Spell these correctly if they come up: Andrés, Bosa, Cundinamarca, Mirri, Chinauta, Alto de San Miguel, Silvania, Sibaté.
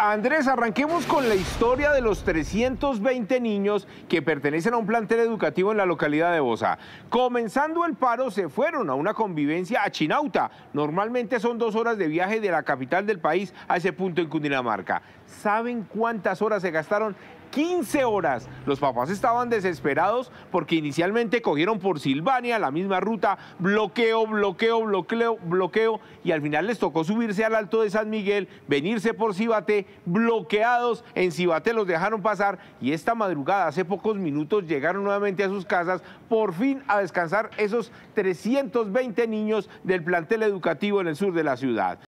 Andrés, arranquemos con la historia de los 320 niños que pertenecen a un plantel educativo en la localidad de Bosa. Comenzando el paro, se fueron a una convivencia a Chinauta. Normalmente son 2 horas de viaje de la capital del país a ese punto en Cundinamarca. ¿Saben cuántas horas se gastaron? 15 horas. Los papás estaban desesperados porque inicialmente cogieron por Silvania la misma ruta, bloqueo, y al final les tocó subirse al Alto de San Miguel, venirse por Sibaté, bloqueados en Sibaté, los dejaron pasar y esta madrugada, hace pocos minutos, llegaron nuevamente a sus casas, por fin a descansar esos 320 niños del plantel educativo en el sur de la ciudad.